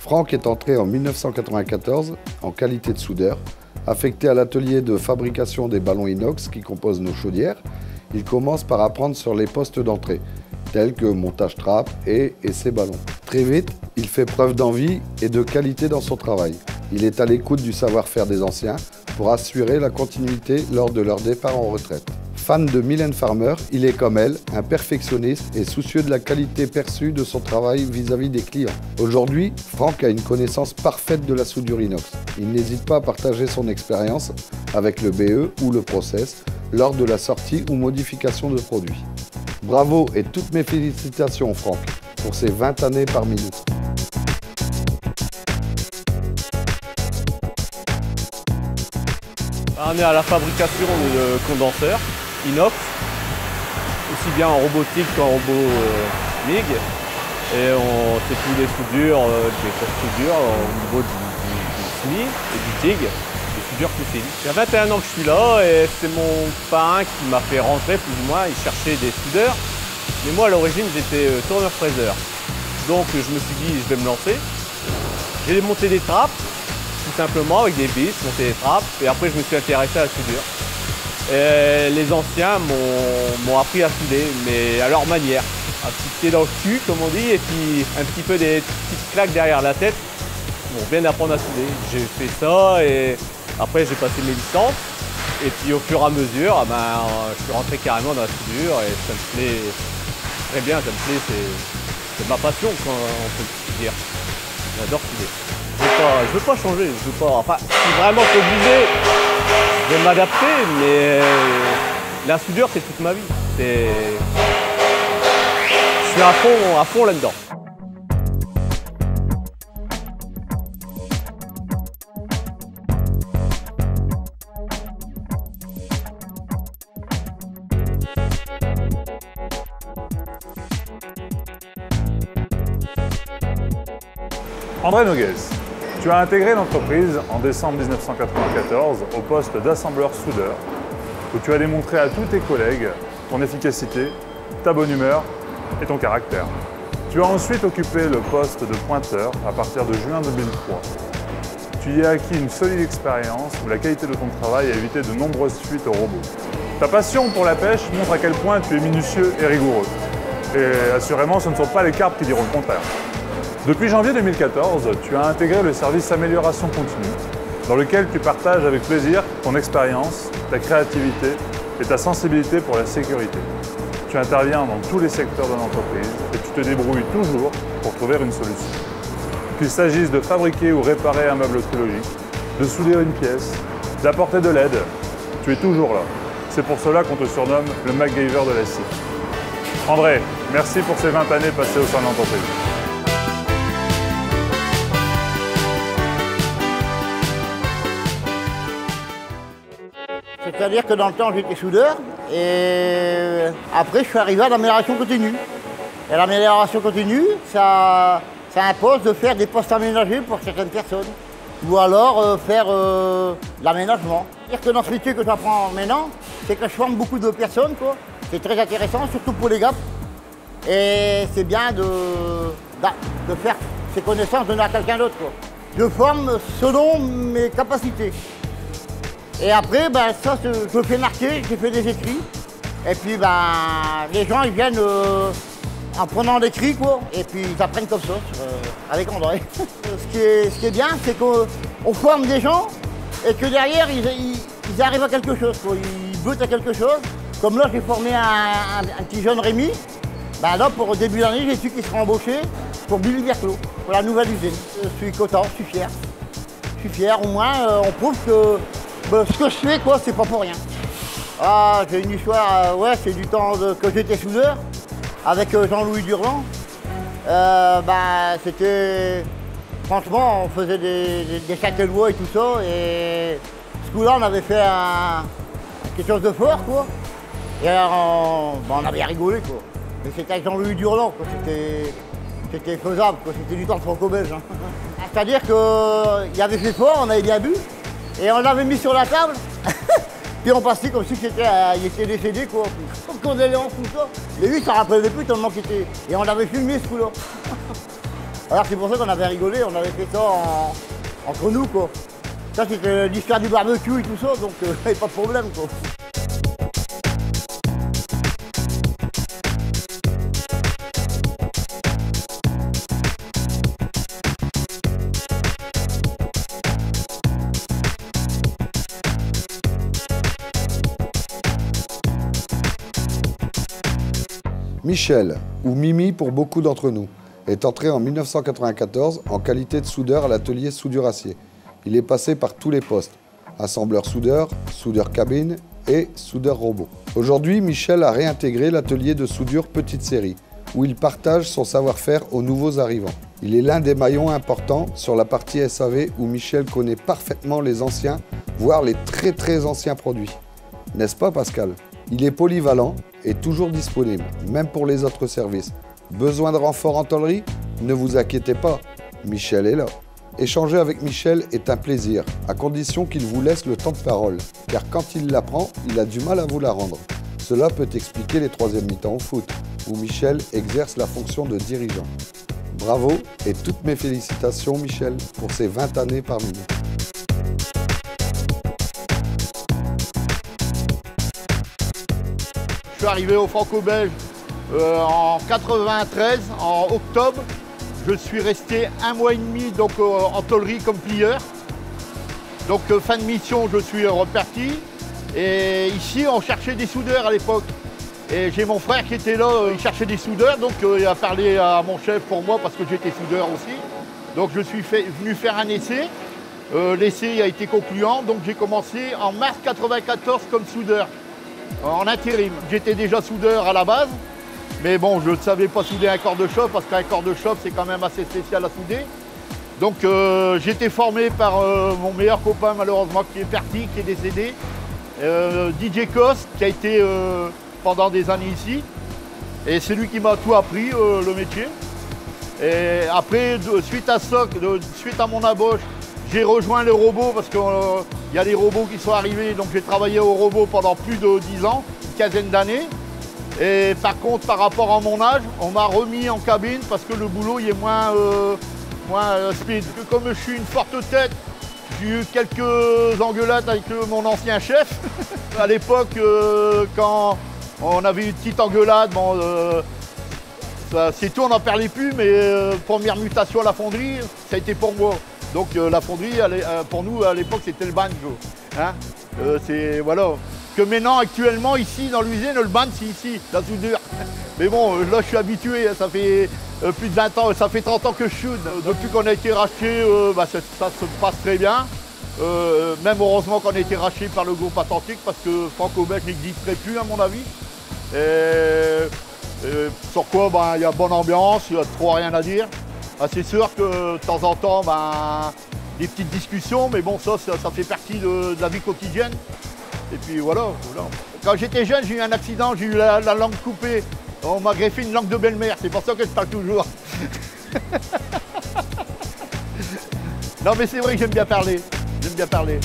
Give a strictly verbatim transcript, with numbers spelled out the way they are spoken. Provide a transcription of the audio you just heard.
Franck est entré en mille neuf cent quatre-vingt-quatorze en qualité de soudeur, affecté à l'atelier de fabrication des ballons inox qui composent nos chaudières. Il commence par apprendre sur les postes d'entrée, tels que montage trappe et essai ballon. Très vite, il fait preuve d'envie et de qualité dans son travail. Il est à l'écoute du savoir-faire des anciens pour assurer la continuité lors de leur départ en retraite. Fan de Mylène Farmer, il est comme elle, un perfectionniste et soucieux de la qualité perçue de son travail vis-à-vis des clients. Aujourd'hui, Franck a une connaissance parfaite de la soudure inox. Il n'hésite pas à partager son expérience avec le B E ou le process lors de la sortie ou modification de produits. Bravo et toutes mes félicitations Franck pour ces vingt années parmi nous. On est à la fabrication de condenseurs inox, aussi bien en robotique qu'en robot euh, M I G. Et on fait tous les soudures, euh, des courtes soudures au niveau du, du, du S M I et du T I G, des soudures poussées. Il y a vingt et un ans que je suis là et c'est mon parrain qui m'a fait rentrer plus ou moins. Il cherchait des soudeurs. Mais moi à l'origine j'étais euh, tourneur-fraiseur. Donc je me suis dit je vais me lancer. J'ai monté des trappes. Simplement avec des vis, monter des trappes, et après je me suis intéressé à la soudure. Et les anciens m'ont appris à souder, mais à leur manière. Un petit pied dans le cul, comme on dit, et puis un petit peu des petites claques derrière la tête pour bien apprendre à souder. J'ai fait ça, et après j'ai passé mes licences, et puis au fur et à mesure, ben, je suis rentré carrément dans la soudure, et ça me plaît très bien, ça me plaît, c'est ma passion, quand on peut dire. J'adore souder. Je ne veux pas changer, je veux pas. Enfin, je suis vraiment obligé de m'adapter, mais la soudure, c'est toute ma vie. Je suis à fond, à fond là-dedans. André Noguès, tu as intégré l'entreprise en décembre mille neuf cent quatre-vingt-quatorze au poste d'assembleur-soudeur où tu as démontré à tous tes collègues ton efficacité, ta bonne humeur et ton caractère. Tu as ensuite occupé le poste de pointeur à partir de juin deux mille trois. Tu y as acquis une solide expérience où la qualité de ton travail a évité de nombreuses fuites aux robots. Ta passion pour la pêche montre à quel point tu es minutieux et rigoureux. Et assurément, ce ne sont pas les carpes qui diront le contraire. Depuis janvier deux mille quatorze, tu as intégré le service amélioration continue, dans lequel tu partages avec plaisir ton expérience, ta créativité et ta sensibilité pour la sécurité. Tu interviens dans tous les secteurs de l'entreprise et tu te débrouilles toujours pour trouver une solution. Qu'il s'agisse de fabriquer ou réparer un meuble trilogique, de souder une pièce, d'apporter de l'aide, tu es toujours là. C'est pour cela qu'on te surnomme le MacGyver de la S I C. André, merci pour ces vingt années passées au sein de l'entreprise. C'est-à-dire que dans le temps, j'étais soudeur et après, je suis arrivé à l'amélioration continue. Et l'amélioration continue, ça, ça impose de faire des postes aménagés pour certaines personnes ou alors euh, faire euh, de l'aménagement. C'est-à-dire que dans ce métier que j'apprends maintenant, c'est que je forme beaucoup de personnes, quoi. C'est très intéressant, surtout pour les gars. Et c'est bien de, de, de faire ses connaissances, donner à quelqu'un d'autre, quoi. Je forme selon mes capacités. Et après, ben, ça, je fais marquer, j'ai fait des écrits. Et puis, ben, les gens, ils viennent euh, en prenant des cris, quoi. Et puis, ils apprennent comme ça, euh, avec André. ce, qui est, ce qui est bien, c'est qu'on forme des gens et que derrière, ils, ils, ils arrivent à quelque chose, quoi. Ils butent à quelque chose. Comme là, j'ai formé un, un, un petit jeune Rémi. Ben, là, pour début d'année, j'ai su qu'il sera embauché pour Billy Verclo, pour la nouvelle usine. Je suis content, je suis fier. Je suis fier, au moins, euh, on prouve que... Ben, ce que je fais, quoi, c'est pas pour rien. Ah, j'ai une histoire, euh, ouais, c'est du temps de, que j'étais soudeur, avec euh, Jean-Louis Durland. Euh, ben, c'était... Franchement, on faisait des, des, des châtelois et tout ça, et... Ce coup-là, on avait fait un, quelque chose de fort, quoi. Et alors, on, ben, on avait rigolé, quoi. Mais c'était avec Jean-Louis Durland, quoi, c'était... c'était faisable, c'était du temps franco-belge. Hein. C'est-à-dire qu'il y avait fait fort, on avait bien bu, et on l'avait mis sur la table, puis on passait comme si c'était, euh, il était décédé, quoi. Quand on allait en foutant, mais lui, ça rappelait plus tellement qu'il était... Et on l'avait filmé, ce coup-là. Alors c'est pour ça qu'on avait rigolé, on avait fait ça en... entre nous, quoi. Ça, c'était l'histoire du barbecue et tout ça, donc il euh, n'y avait pas de problème, quoi. Michel, ou Mimi pour beaucoup d'entre nous, est entré en mille neuf cent quatre-vingt-quatorze en qualité de soudeur à l'atelier soudure-acier. Il est passé par tous les postes, assembleur-soudeur, soudeur-cabine et soudeur-robot. Aujourd'hui, Michel a réintégré l'atelier de soudure Petite Série, où il partage son savoir-faire aux nouveaux arrivants. Il est l'un des maillons importants sur la partie S A V où Michel connaît parfaitement les anciens, voire les très très anciens produits. N'est-ce pas, Pascal? Il est polyvalent et toujours disponible, même pour les autres services. Besoin de renfort en tôlerie? Ne vous inquiétez pas, Michel est là. Échanger avec Michel est un plaisir, à condition qu'il vous laisse le temps de parole, car quand il la prend, il a du mal à vous la rendre. Cela peut expliquer les troisième mi-temps au foot, où Michel exerce la fonction de dirigeant. Bravo et toutes mes félicitations, Michel, pour ces vingt années parmi nous. Je suis arrivé au Franco-Belge euh, en quatre-vingt-treize, en octobre. Je suis resté un mois et demi donc, euh, en tôlerie comme plieur. Donc euh, fin de mission, je suis reparti. Et ici, on cherchait des soudeurs à l'époque. Et j'ai mon frère qui était là, euh, il cherchait des soudeurs. Donc euh, il a parlé à mon chef pour moi parce que j'étais soudeur aussi. Donc je suis fait, venu faire un essai. Euh, L'essai a été concluant. Donc j'ai commencé en mars quatre-vingt-quatorze comme soudeur, en intérim. J'étais déjà soudeur à la base. Mais bon, je ne savais pas souder un corps de chauffe parce qu'un corps de chauffe, c'est quand même assez spécial à souder. Donc euh, j'ai été formé par euh, mon meilleur copain, malheureusement, qui est parti, qui est décédé, euh, D J Coste, qui a été euh, pendant des années ici. Et c'est lui qui m'a tout appris, euh, le métier. Et après, de, suite à ça, de, suite à mon embauche, j'ai rejoint le robot parce qu'il euh, y a des robots qui sont arrivés. Donc j'ai travaillé au robot pendant plus de dix ans, une quinzaine d'années. Et par contre, par rapport à mon âge, on m'a remis en cabine parce que le boulot il est moins, euh, moins euh, speed. Comme je suis une forte tête, j'ai eu quelques engueulades avec mon ancien chef. À l'époque, euh, quand on avait une petite engueulade, bon, euh, c'est tout, on n'en parlait plus, mais euh, première mutation à la fonderie, ça a été pour moi. Donc euh, la fonderie, elle, euh, pour nous, à l'époque, c'était le banjo. Hein euh, c'est, voilà. Que maintenant, actuellement, ici, dans l'usine, le ban, c'est ici, la soudure. Mais bon, là, je suis habitué, ça fait plus de vingt ans, ça fait trente ans que je soude. Depuis qu'on a été racheté, euh, bah, ça, ça se passe très bien. Euh, même heureusement qu'on a été racheté par le groupe Atlantic, parce que Franco-Belge n'existerait plus, à mon avis. Et, et sur quoi, ben, il y a bonne ambiance, il n'y a trop rien à dire. Ah, c'est sûr que, de temps en temps, ben, des petites discussions, mais bon, ça, ça, ça fait partie de, de la vie quotidienne. Et puis voilà, voilà. Quand j'étais jeune, j'ai eu un accident, j'ai eu la, la langue coupée. On m'a greffé une langue de belle-mère, c'est pour ça que je parle toujours. Non mais c'est vrai que j'aime bien parler, j'aime bien parler.